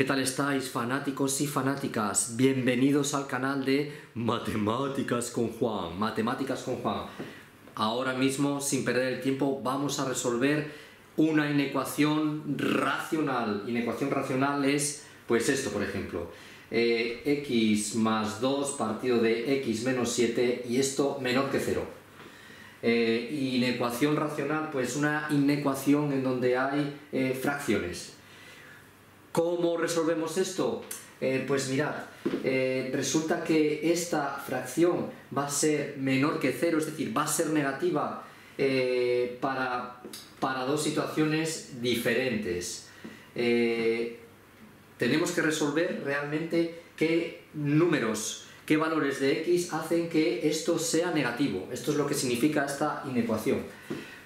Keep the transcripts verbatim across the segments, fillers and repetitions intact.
¿Qué tal estáis, fanáticos y fanáticas? Bienvenidos al canal de Matemáticas con Juan. Matemáticas con Juan. Ahora mismo, sin perder el tiempo, vamos a resolver una inecuación racional. Inecuación racional es, pues esto, por ejemplo. Eh, x más dos partido de x menos siete y esto menor que cero. Eh, inecuación racional, pues una inecuación en donde hay eh, fracciones. ¿Cómo resolvemos esto? Eh, pues mirad, eh, resulta que esta fracción va a ser menor que cero, es decir, va a ser negativa eh, para, para dos situaciones diferentes. Eh, tenemos que resolver realmente qué números, qué valores de x hacen que esto sea negativo. Esto es lo que significa esta inecuación.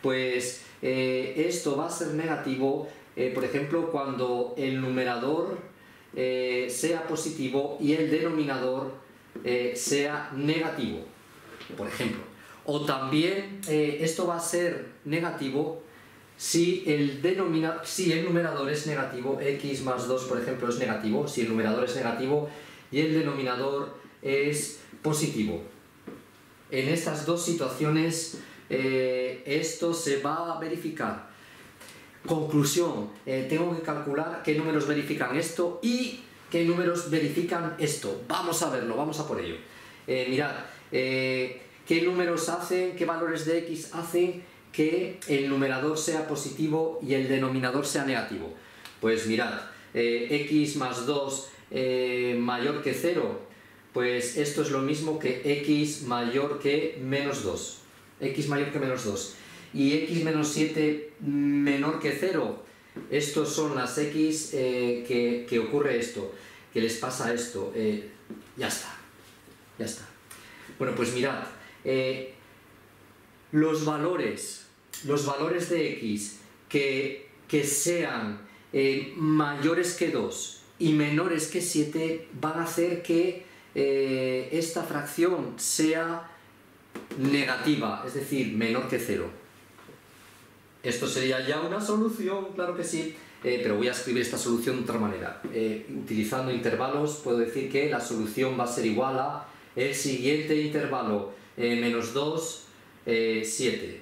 Pues eh, esto va a ser negativo. Eh, por ejemplo, cuando el numerador eh, sea positivo y el denominador eh, sea negativo, por ejemplo. O también eh, esto va a ser negativo si el, denomina si el numerador es negativo, x más dos, por ejemplo, es negativo, si el numerador es negativo y el denominador es positivo. En estas dos situaciones eh, esto se va a verificar. Conclusión, eh, tengo que calcular qué números verifican esto y qué números verifican esto. Vamos a verlo, vamos a por ello. Eh, mirad, eh, qué números hacen, qué valores de x hacen que el numerador sea positivo y el denominador sea negativo. Pues mirad, eh, x más dos eh, mayor que cero, pues esto es lo mismo que x mayor que menos dos. X mayor que menos dos. Y x menos siete menor que cero, estos son las x eh, que, que ocurre esto, que les pasa esto, eh, ya está, ya está. Bueno, pues mirad, eh, los valores, los valores de x que, que sean eh, mayores que dos y menores que siete van a hacer que eh, esta fracción sea negativa, es decir, menor que cero. Esto sería ya una solución, claro que sí, eh, pero voy a escribir esta solución de otra manera. Eh, utilizando intervalos puedo decir que la solución va a ser igual a el siguiente intervalo, eh, menos dos, eh, siete.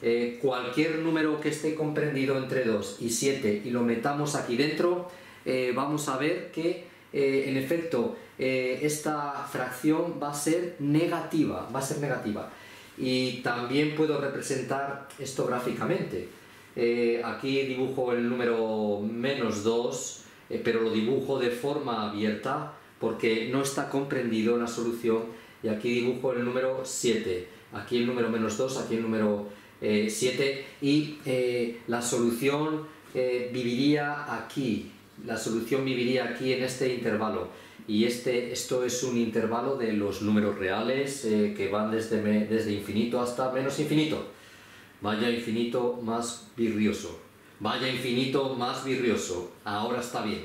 Eh, cualquier número que esté comprendido entre dos y siete y lo metamos aquí dentro, eh, vamos a ver que, eh, en efecto, eh, esta fracción va a ser negativa, va a ser negativa. Y también puedo representar esto gráficamente. Eh, aquí dibujo el número menos dos, eh, pero lo dibujo de forma abierta porque no está comprendido en la solución. Y aquí dibujo el número siete, aquí el número menos dos, aquí el número eh, siete. Y eh, la solución eh, viviría aquí, la solución viviría aquí en este intervalo. Y este, esto es un intervalo de los números reales eh, que van desde, me, desde infinito hasta menos infinito. Vaya infinito más virrioso. Vaya infinito más virrioso. Ahora está bien.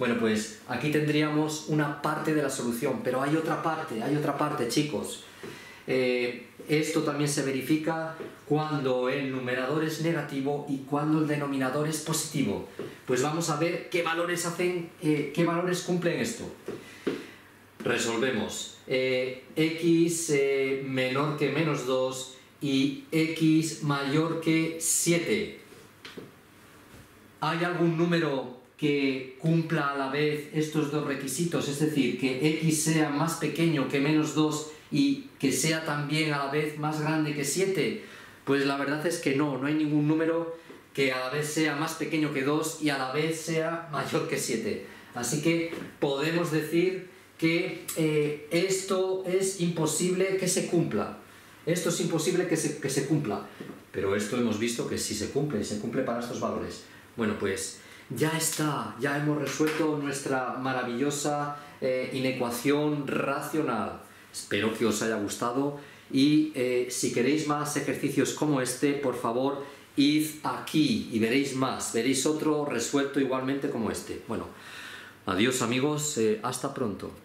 Bueno, pues aquí tendríamos una parte de la solución, pero hay otra parte, hay otra parte, chicos. Eh, esto también se verifica cuando el numerador es negativo y cuando el denominador es positivo. Pues vamos a ver qué valores hacen, eh, qué valores cumplen esto. Resolvemos eh, x eh, menor que menos dos y x mayor que siete. ¿Hay algún número que cumpla a la vez estos dos requisitos? Es decir, que x sea más pequeño que menos dos y que sea también a la vez más grande que siete, pues la verdad es que no, no hay ningún número que a la vez sea más pequeño que dos y a la vez sea mayor que siete. Así que podemos decir que eh, esto es imposible que se cumpla. Esto es imposible que se, que se cumpla. Pero esto hemos visto que sí se cumple, se cumple para estos valores. Bueno, pues ya está, ya hemos resuelto nuestra maravillosa eh, inecuación racional. Espero que os haya gustado y eh, si queréis más ejercicios como este, por favor, id aquí y veréis más, veréis otro resuelto igualmente como este. Bueno, adiós amigos, eh, hasta pronto.